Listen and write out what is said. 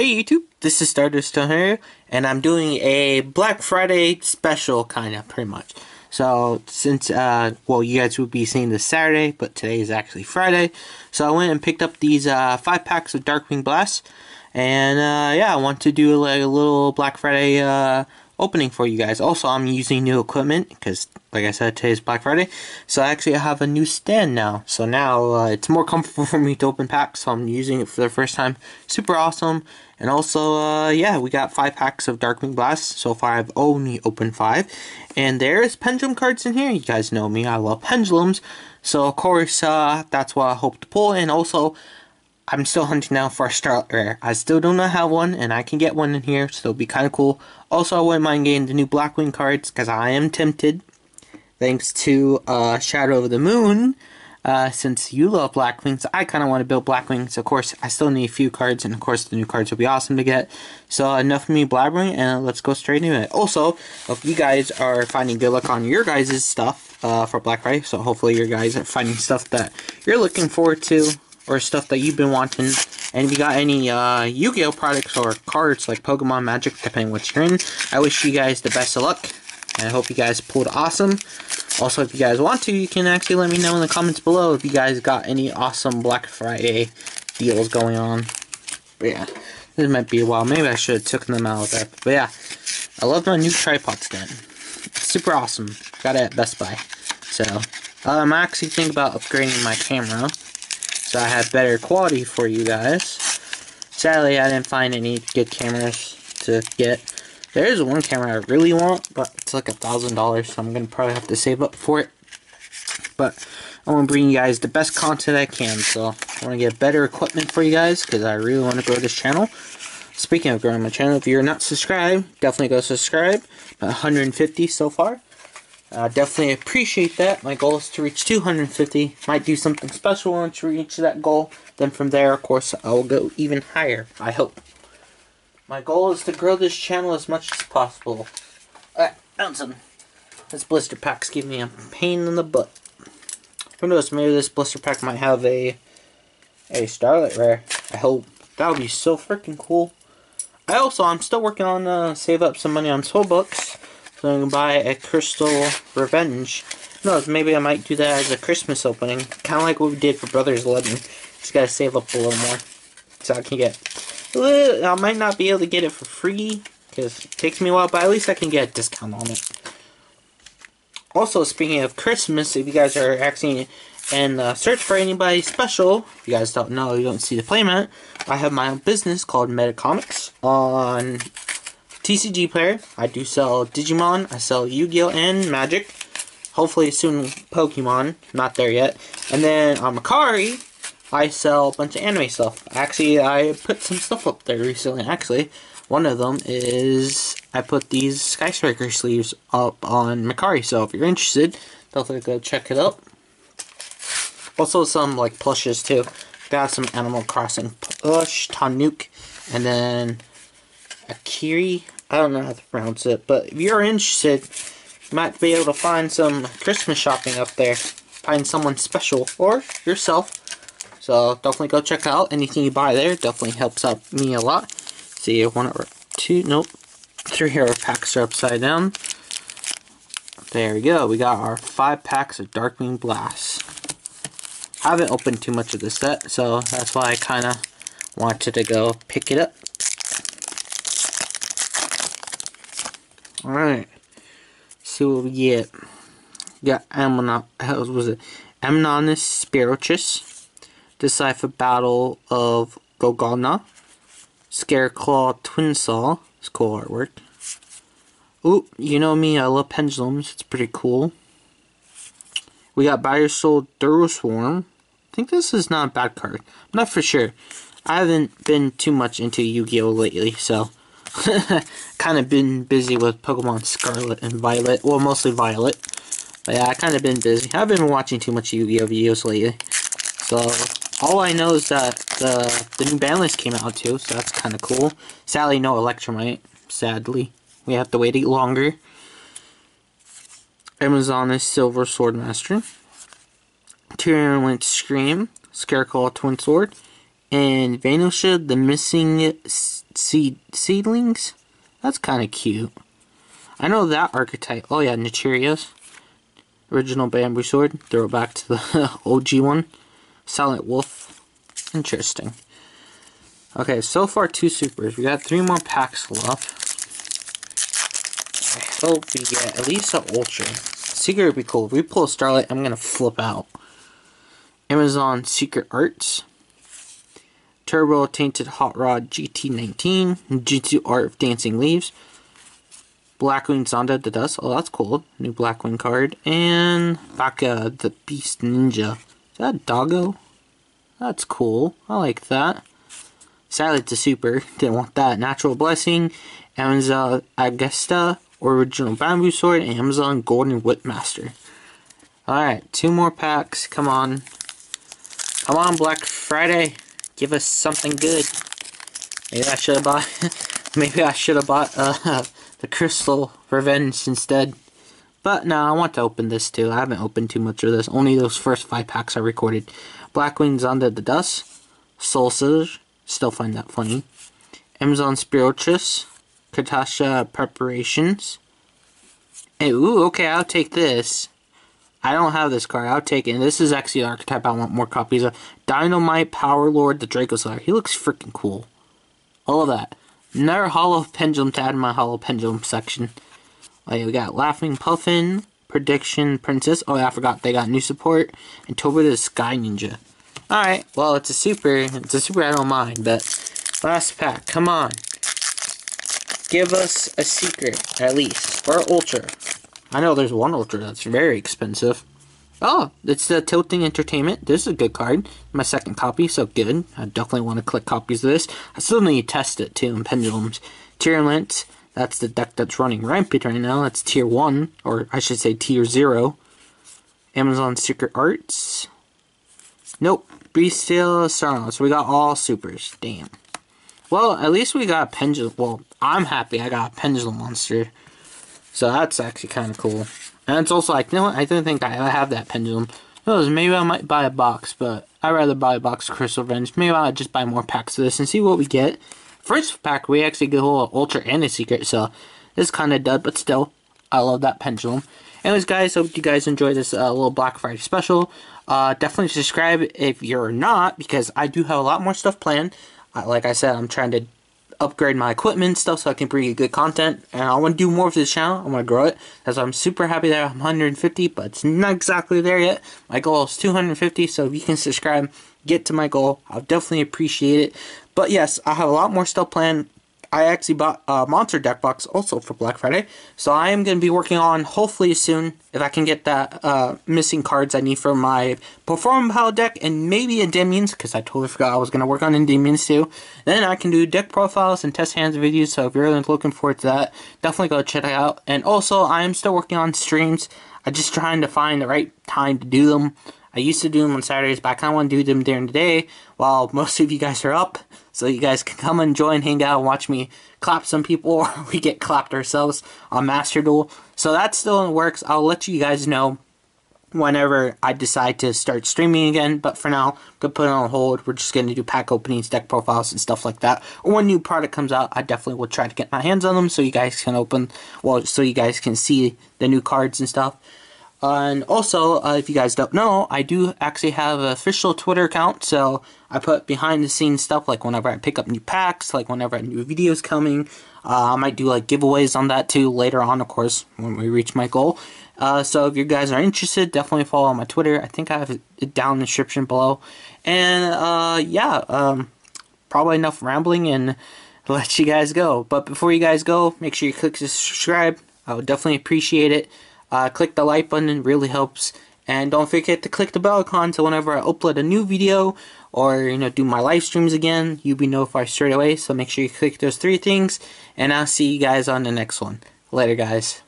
Hey YouTube, this is Starter Stone here, and I'm doing a Black Friday special, kinda, pretty much. So, since, well, you guys will be seeing this Saturday, but today is actually Friday. So I went and picked up these 5 packs of Darkwing Blast, and yeah, I want to do like a little Black Friday opening for you guys. Also, I'm using new equipment, because, like I said, today is Black Friday. So actually, I have a new stand now. So now, it's more comfortable for me to open packs, so I'm using it for the first time. Super awesome. And also, yeah, we got 5 packs of Darkwing Blast. So far, I've only opened 5. And there's Pendulum cards in here. You guys know me, I love Pendulums. So, of course, that's what I hope to pull. And also, I'm still hunting now for a Starlet Rare. I still do not have one, and I can get one in here, so it'll be kind of cool. Also, I wouldn't mind getting the new Blackwing cards, because I am tempted, thanks to Shadow of the Moon. Since you love Blackwing, so I kind of want to build Blackwing. So, of course, I still need a few cards, and, of course, the new cards will be awesome to get. So, enough of me blabbering, and let's go straight into it. Also, if you guys are finding good luck on your guys' stuff for Black Friday, so hopefully your guys are finding stuff that you're looking forward to, or stuff that you've been wanting, and if you got any Yu-Gi-Oh products or cards like Pokemon, Magic, depending what you're in, I wish you guys the best of luck, and I hope you guys pulled awesome. Also, if you guys want to, you can actually let me know in the comments below if you guys got any awesome Black Friday deals going on. But yeah, this might be a while. Maybe I should have taken them out of there. But yeah, I love my new tripod stand. It's super awesome. Got it at Best Buy. So, I'm actually thinking about upgrading my camera, so I have better quality for you guys. Sadly, I didn't find any good cameras to get. There is one camera I really want, but it's like $1,000, so I'm going to probably have to save up for it. But I want to bring you guys the best content I can, so I want to get better equipment for you guys, because I really want to grow this channel. Speaking of growing my channel, if you're not subscribed, definitely go subscribe. About 150 so far. I definitely appreciate that. My goal is to reach 250. Might do something special once we reach that goal. Then from there, of course, I'll go even higher, I hope. My goal is to grow this channel as much as possible. Alright, found some. This blister pack's giving me a pain in the butt. Who knows, maybe this blister pack might have a Starlet Rare. I hope. That would be so freaking cool. I also, I'm still working on save up some money on Soul Bucks, so I'm going to buy a Crystal Revenge. Who knows, maybe I might do that as a Christmas opening. Kind of like what we did for Brothers 11. Just got to save up a little more. So I can get a little, I might not be able to get it for free, because it takes me a while, but at least I can get a discount on it. Also, speaking of Christmas, if you guys are actually in search for anybody special, if you guys don't know, you don't see the playmat, I have my own business called Meta Comics on TCG Player. I do sell Digimon, I sell Yu-Gi-Oh and Magic. Hopefully soon Pokemon, not there yet. And then on Mercari, I sell a bunch of anime stuff. Actually, I put some stuff up there recently. Actually, one of them is I put these Sky Striker sleeves up on Mercari. So if you're interested, definitely go check it out. Also some like plushes too. Got some Animal Crossing plush, Tanook, and then Akiri, I don't know how to pronounce it, but if you're interested, you might be able to find some Christmas shopping up there. Find someone special, or yourself. So, definitely go check out. Anything you buy there definitely helps out me a lot. See, 3 of our packs are upside down. There we go. We got our 5 packs of Darkwing Blast. I haven't opened too much of this set, so that's why I kind of wanted to go pick it up. Alright, see what we get. Got Amnonis Spiritus, Decipher Battle of Gogona, Scareclaw Twinsaw, it's cool artwork. Ooh, you know me, I love Pendulums, it's pretty cool. We got Biosol Duroswarm, I think this is not a bad card, I'm not for sure. I haven't been too much into Yu-Gi-Oh lately, so kind of been busy with Pokemon Scarlet and Violet. Well, mostly Violet. But yeah, I kind of been busy. I've been watching too much Yu-Gi-Oh! Videos lately. So, all I know is that the new Banlas came out too, so that's kind of cool. Sadly, no Electromite. Sadly. We have to wait longer. Amazoness Silver Swordmaster. Tyrant Scream. Scareclaw Twinsaw. And Vanosha, the Missing seedlings? That's kind of cute. I know that archetype. Oh yeah, Nichiria's. Original Bamboo Sword. Throw it back to the OG one. Silent Wolf. Interesting. Okay, so far 2 supers. We got 3 more packs left. I hope we get at least an Ultra. Secret would be cool. If we pull a Starlight, I'm going to flip out. Amazon Secret Arts. Turbo Tainted Hot Rod GT19. Jutsu Art of Dancing Leaves. Blackwing Zonda the Dust. Oh, that's cool. New Blackwing card. And Baka the Beast Ninja. Is that a doggo? That's cool. I like that. Sadly, it's a super. Didn't want that. Natural Blessing. Amazon Agesta. Original Bamboo Sword. And Amazon Golden Whipmaster. Alright, 2 more packs. Come on. Come on, Black Friday. Give us something good. Maybe I should have bought... maybe I should have bought the Crystal Revenge instead. But no, I want to open this too. I haven't opened too much of this. Only those first 5 packs I recorded. Blackwing Zonda the Dust. Soul Surge. Still find that funny. Amazon Spiritus. Katasha Preparations. Hey, ooh, okay, I'll take this. I don't have this card. I'll take it. And this is actually an archetype I want more copies of. Dynamite Power Lord the Draco Slayer. He looks freaking cool. All of that. Another Hollow Pendulum to add in my Hollow Pendulum section. Oh yeah, we got Laughing Puffin, Prediction Princess. Oh yeah, I forgot they got new support. And Toba the Sky Ninja. Alright, well it's a super. It's a super I don't mind, but last pack, come on. Give us a secret, at least. Or Ultra. I know there's one Ultra that's very expensive. Oh, it's the Tilting Entertainment. This is a good card. My second copy, so good. I definitely want to collect copies of this. I still need to test it, too, in Pendulums. Tyrant, that's the deck that's running rampant right now. That's Tier 1, or I should say Tier 0. Amazon Secret Arts. Nope. Beastale Starlight. So we got all supers. Damn. Well, at least we got a Pendulum. Well, I'm happy I got a Pendulum Monster. So that's actually kind of cool. And it's also like, you know what? I didn't think I have that Pendulum. Knows, maybe I might buy a box, but I'd rather buy a box of Crystal Revenge. Maybe I'll just buy more packs of this and see what we get. First pack, we actually get a whole Ultra and a Secret, so it's kind of dud, but still, I love that Pendulum. Anyways, guys, hope you guys enjoyed this little Black Friday special. Definitely subscribe if you're not, because I do have a lot more stuff planned. Like I said, I'm trying to upgrade my equipment and stuff so I can bring good content, and I want to do more for this channel. I want to grow it. That's why I'm super happy that I'm 150, but it's not exactly there yet. My goal is 250, so if you can subscribe, get to my goal, I'll definitely appreciate it. But yes, I have a lot more stuff planned. I actually bought a monster deck box also for Black Friday, so I am going to be working on, hopefully soon, if I can get that missing cards I need for my Perform Pile deck, and maybe Endymion's, because I totally forgot I was going to work on Endymion's too. Then I can do deck profiles and test hands videos, so if you're looking forward to that, definitely go check it out. And also, I am still working on streams. I'm just trying to find the right time to do them. I used to do them on Saturdays, but I kind of want to do them during the day while most of you guys are up. So you guys can come and join, hang out, and watch me clap some people, or we get clapped ourselves on Master Duel. So that's still in the works. I'll let you guys know whenever I decide to start streaming again. But for now, I'm going to put it on hold. We're just going to do pack openings, deck profiles, and stuff like that. Or when new product comes out, I definitely will try to get my hands on them so you guys can open, well, so you guys can see the new cards and stuff. And also, if you guys don't know, I do actually have an official Twitter account, so I put behind-the-scenes stuff, like whenever I pick up new packs, like whenever a new video's coming. I might do, like, giveaways on that, too, later on, of course, when we reach my goal. So if you guys are interested, definitely follow my Twitter. I think I have it down in the description below. And, yeah, probably enough rambling, and I'll let you guys go. But before you guys go, make sure you click subscribe. I would definitely appreciate it. Click the like button, it really helps, and don't forget to click the bell icon so whenever I upload a new video or, you know, do my live streams again, you'll be notified straight away. So make sure you click those 3 things, and I'll see you guys on the next one. Later, guys.